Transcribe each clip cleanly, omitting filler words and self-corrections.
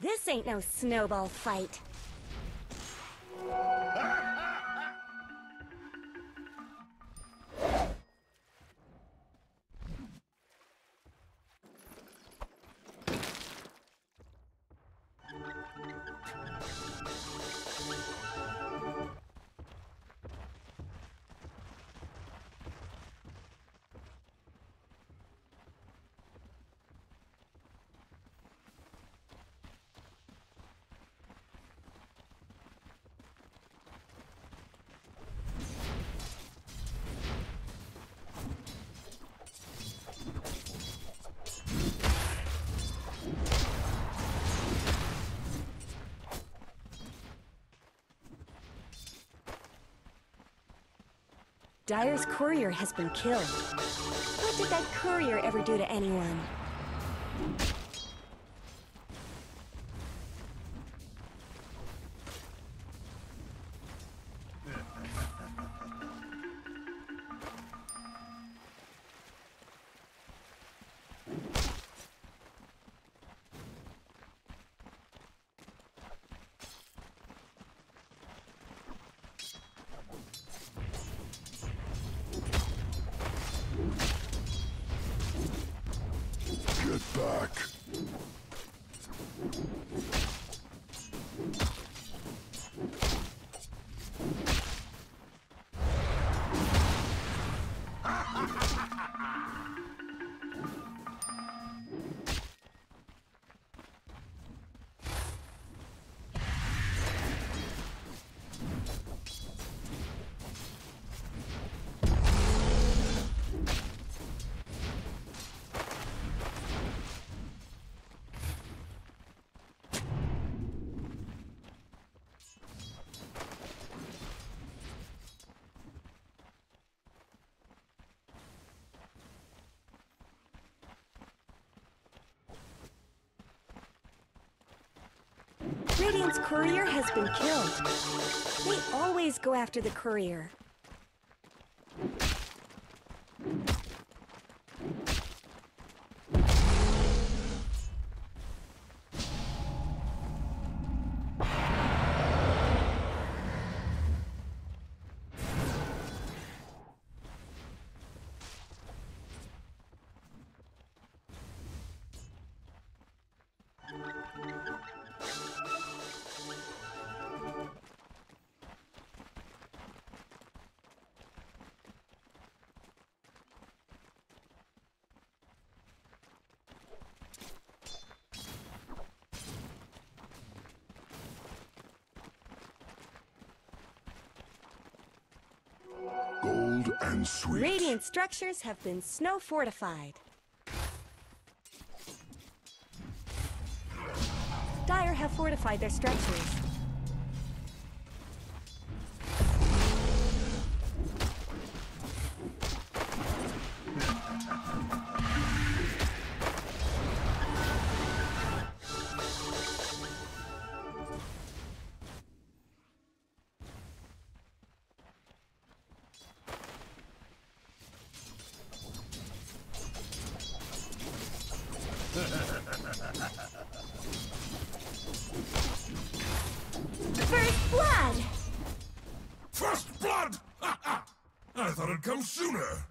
This ain't no snowball fight. Dyer's courier has been killed. What did that courier ever do to anyone? Radiant's courier has been killed. They always go after the courier. Sweet. Radiant structures have been snow fortified. Dire have fortified their structures. Come sooner!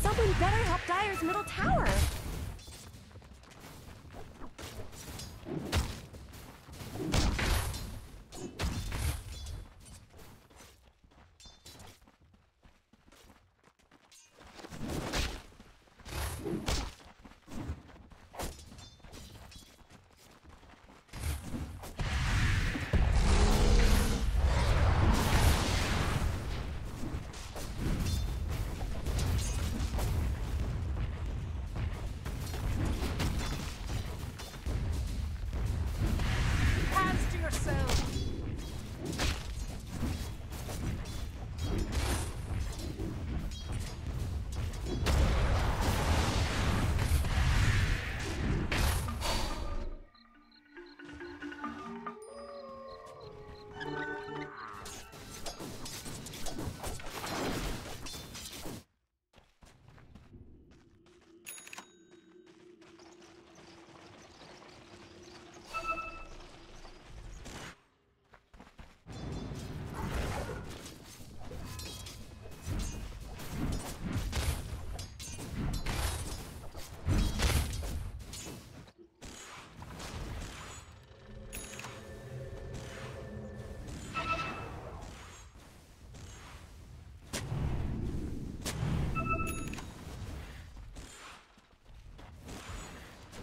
Someone better help Dyer's middle tower!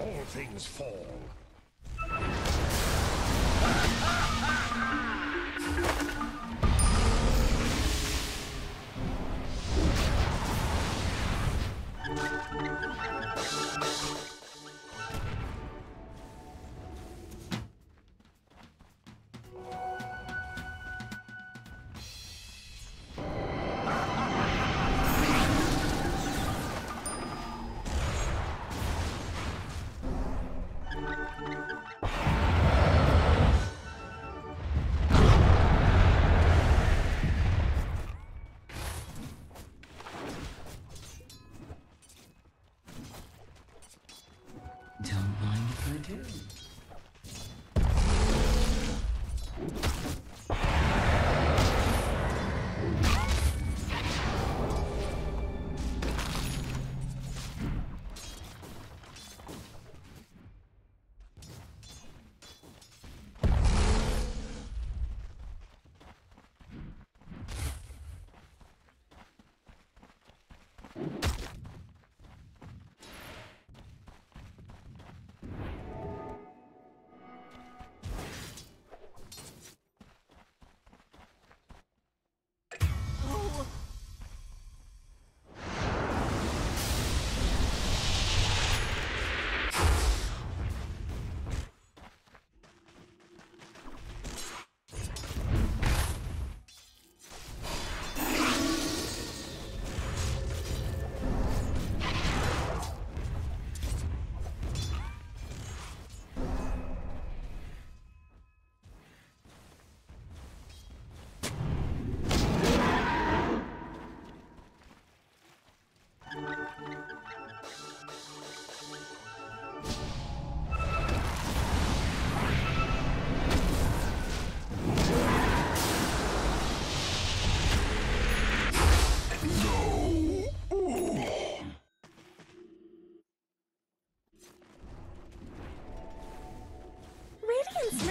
all things fall.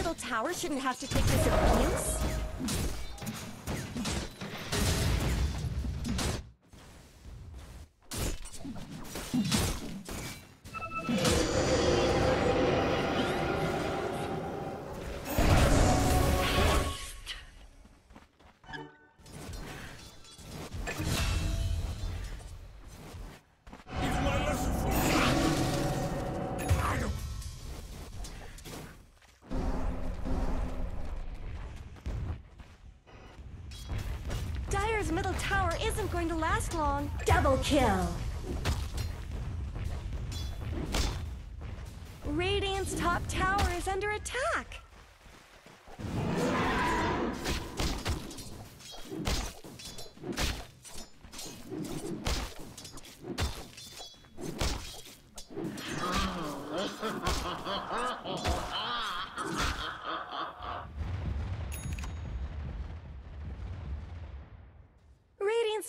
Middle tower shouldn't have to take this abuse. Middle tower isn't going to last long. Double kill. Radiant's top tower is under attack.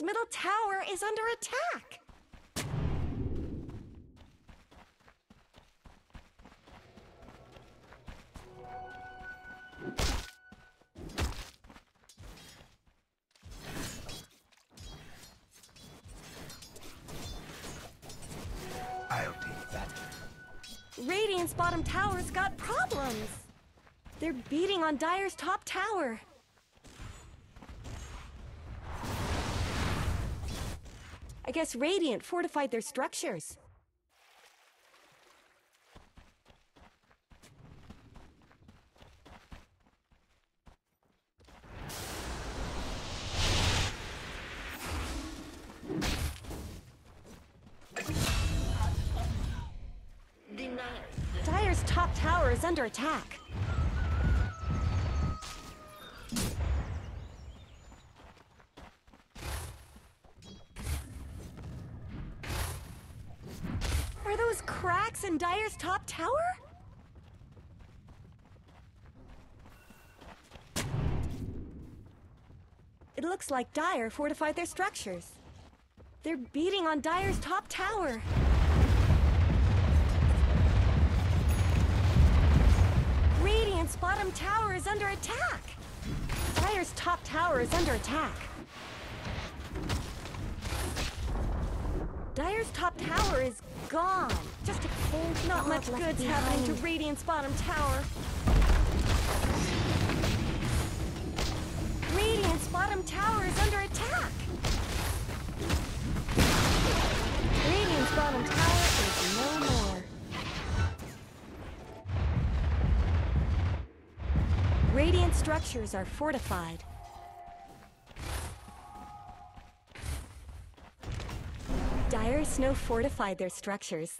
Middle tower is under attack. I'll take that. Radiant's bottom tower's got problems. They're beating on Dire's top tower. I guess Radiant fortified their structures. Dire's top tower is under attack. Cracks in Dire's top tower? It looks like Dire fortified their structures. They're beating on Dire's top tower. Radiant's bottom tower is under attack. Dire's top tower is under attack. Dire's top tower is gone. Just a Not much good's happening to Radiant's bottom tower. Radiant's bottom tower is under attack. Radiant's bottom tower is no more. Radiant structures are fortified. Dire Snow fortified their structures.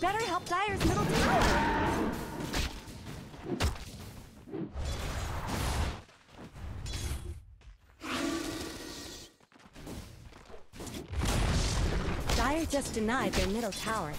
Better help Dire's middle tower! Dire just denied their middle tower.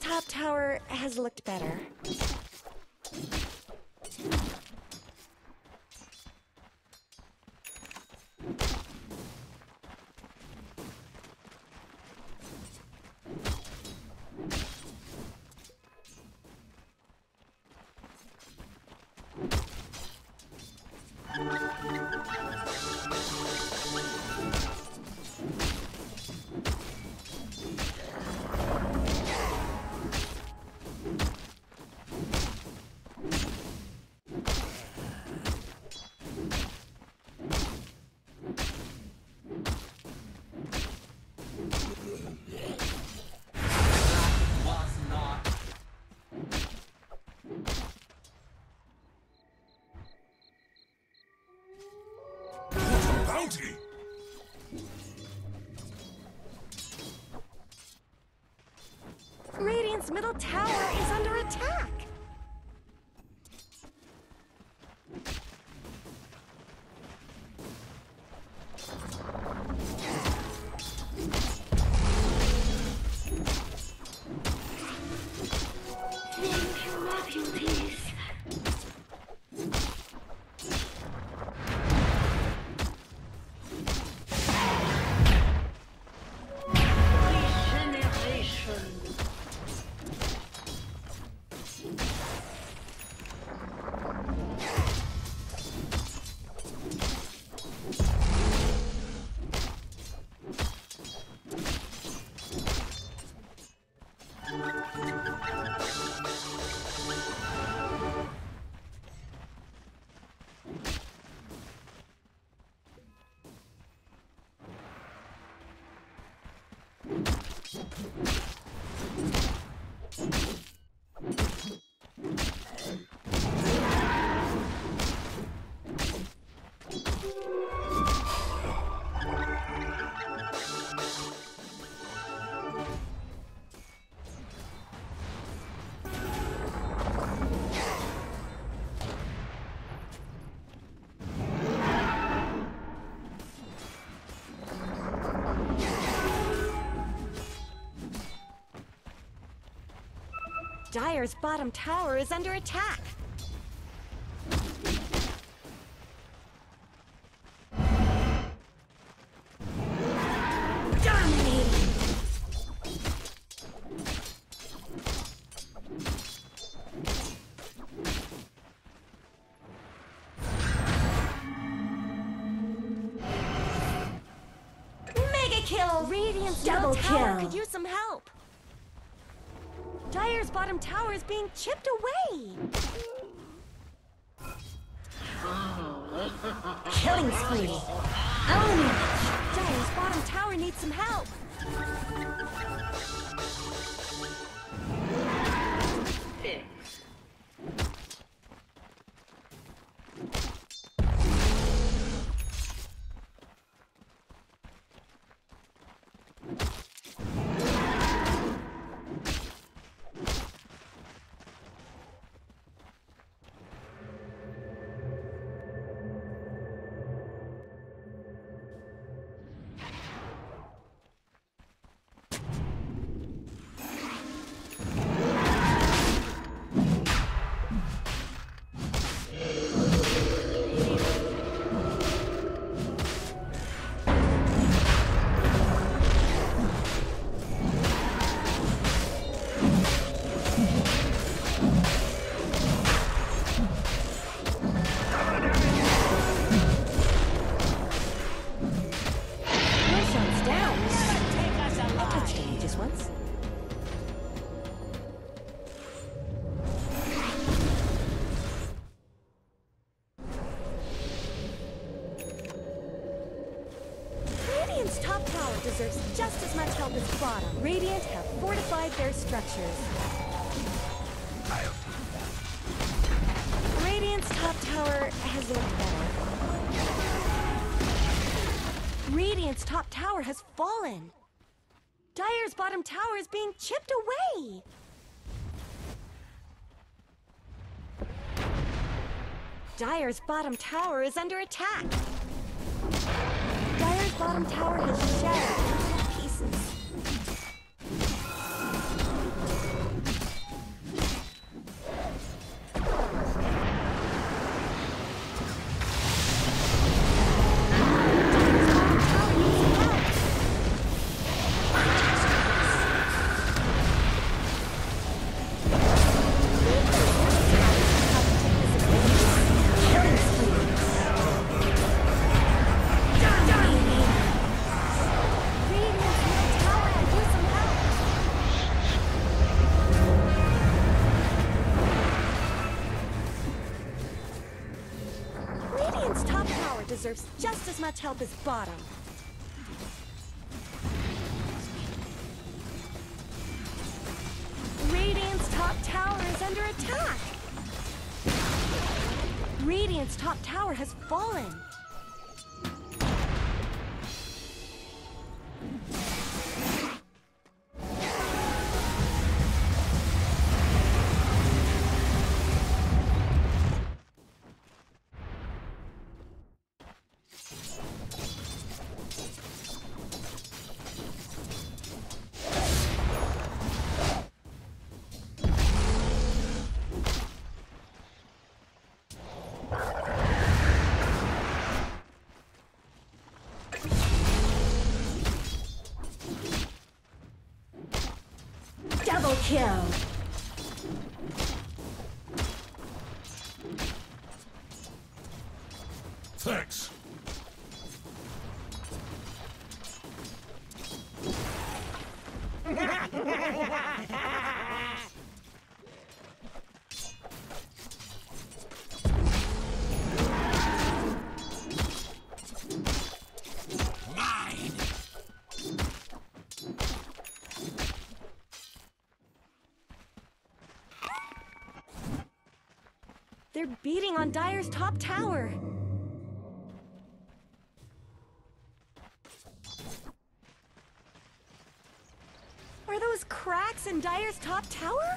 Top tower has looked better. Radiant's middle tower is under attack. Dire's bottom tower is under attack. Dominating. Mega kill. Radiant's double kill. Could use some help. Dire's bottom tower is being chipped away! Killing spree! Own it! Dire's bottom tower needs some help! Deserves just as much help as bottom. Radiant have fortified their structures. Radiant's top tower has looked better. Radiant's top tower has fallen. Dire's bottom tower is being chipped away. Dire's bottom tower is under attack. Bottom tower has shattered into pieces. Deserves just as much help as bottom. Radiant's top tower is under attack. Radiant's top tower has fallen. Kill. Thanks. They're beating on Dire's top tower. Are those cracks in Dire's top tower?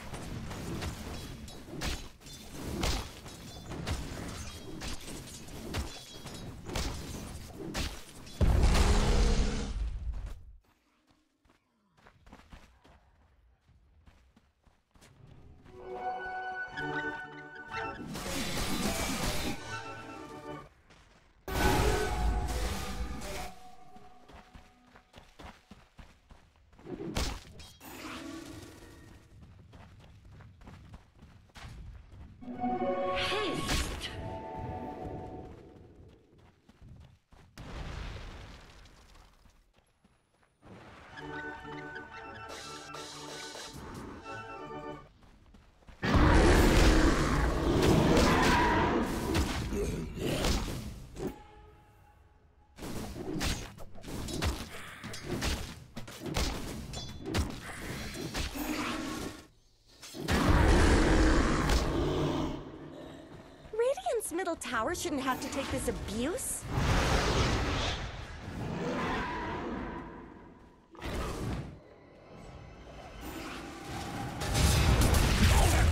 Middle tower shouldn't have to take this abuse. That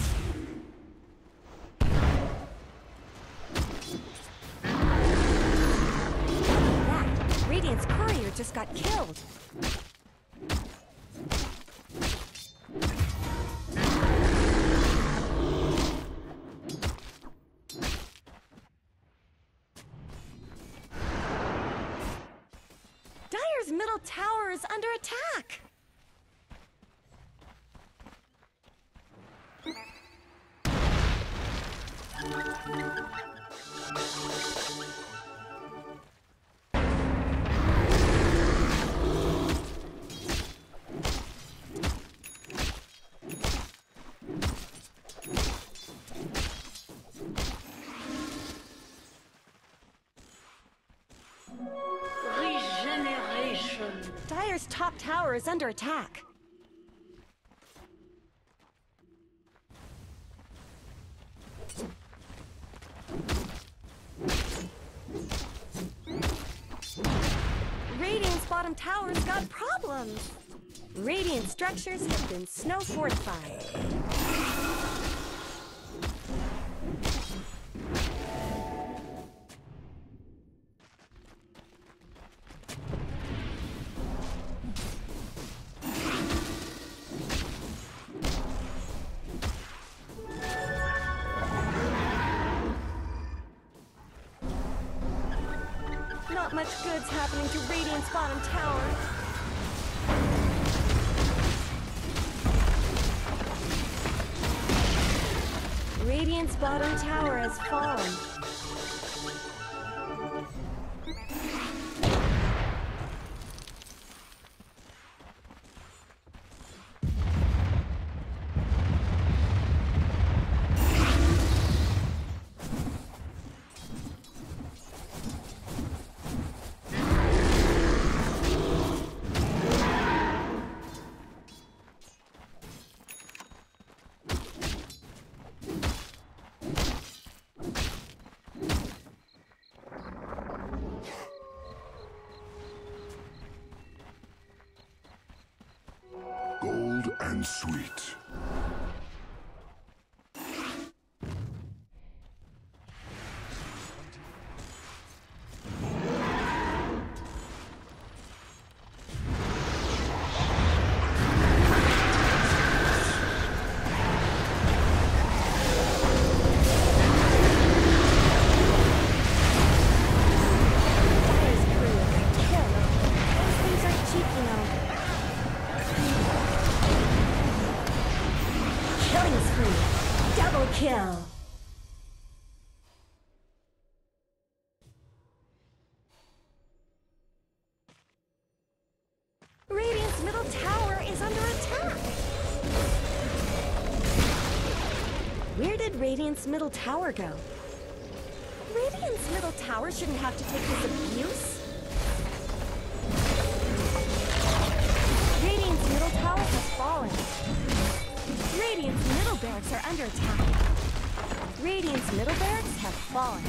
Radiant's courier just got killed. Middle tower is under attack. Dire's top tower is under attack. Radiant's bottom tower's got problems. Radiant structures have been snow fortified. Not much good's happening to Radiant's bottom tower. Radiant's bottom tower has fallen. Sweet. Double kill. Radiant's middle tower is under attack. Where did Radiant's middle tower go? Radiant's middle tower shouldn't have to take this abuse. Radiant's middle tower has fallen. Radiant's middle barracks are under attack. Radiant's middle barracks have fallen.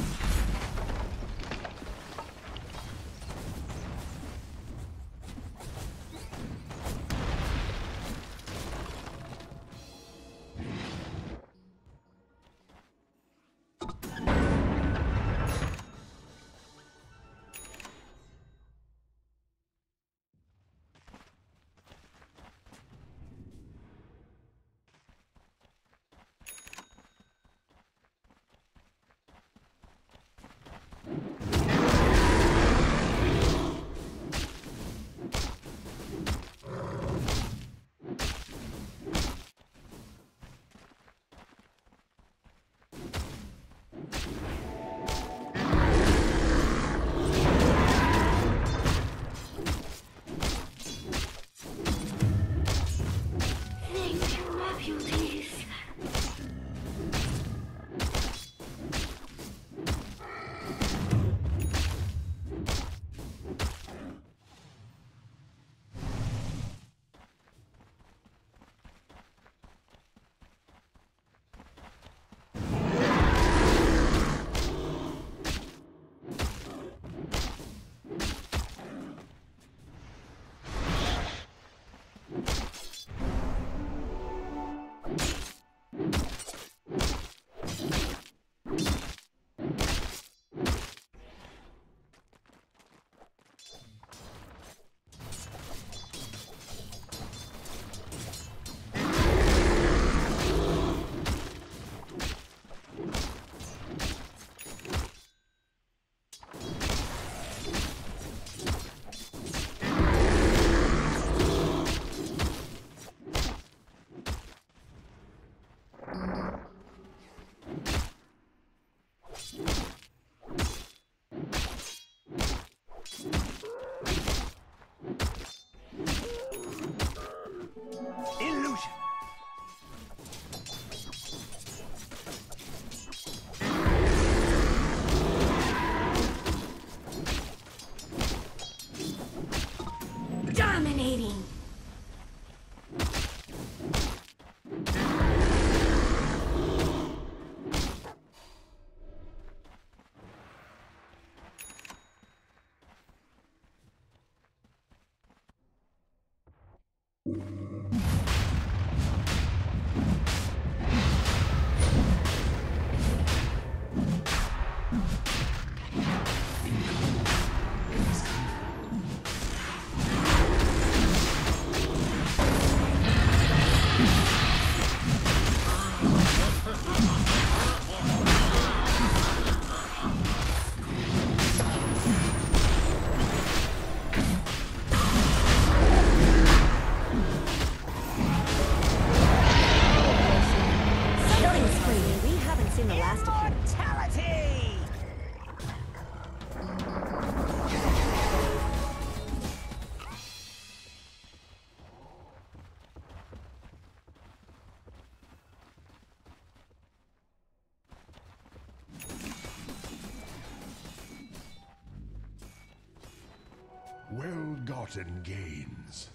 Well-gotten gains.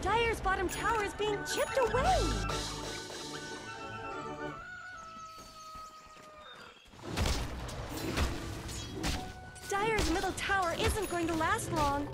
Dire's bottom tower is being chipped away! Dire's middle tower isn't going to last long.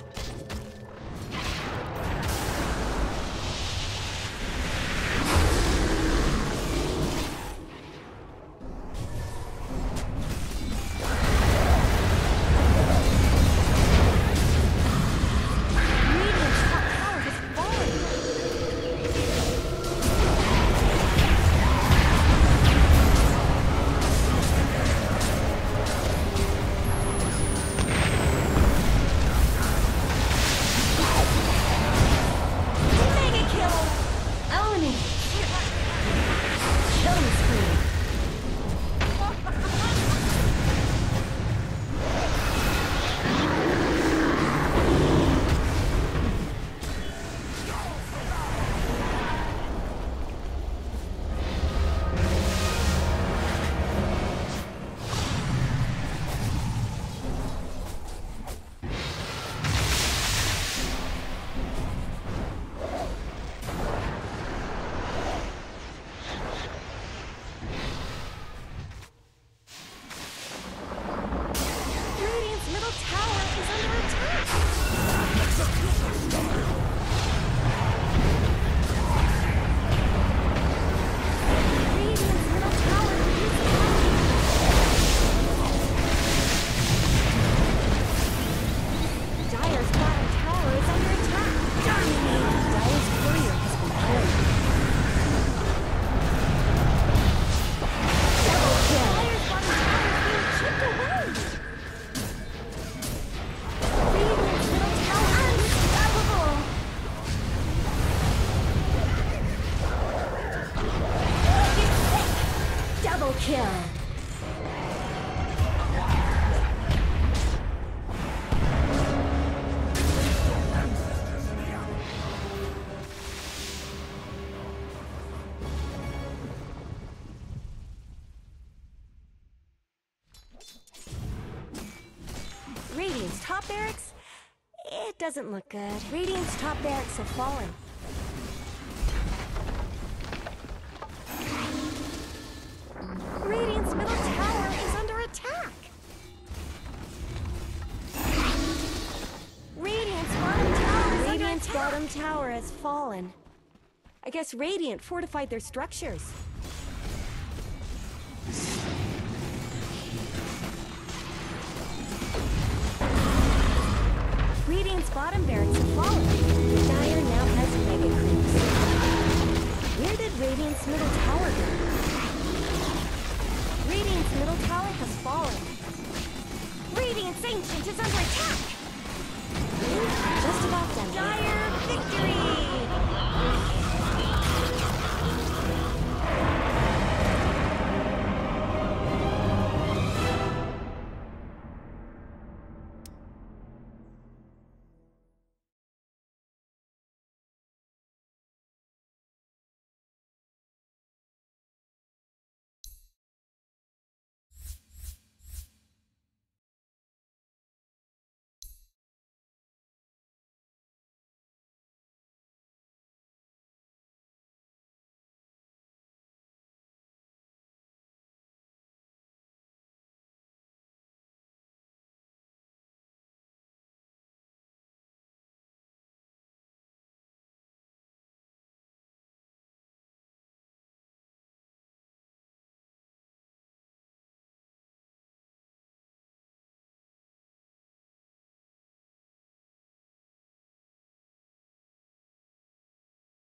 Radiant's top barracks? It doesn't look good. Radiant's top barracks have fallen. Radiant's middle tower is under attack. Radiant's bottom tower is under attack. Bottom tower has fallen. I guess Radiant fortified their structures. Radiant's bottom barracks have fallen. Dire now has mega creeps. Where did Radiant's middle tower go? Radiant's middle tower has fallen. Radiant's ancient is under attack. Just about done. Dire victory!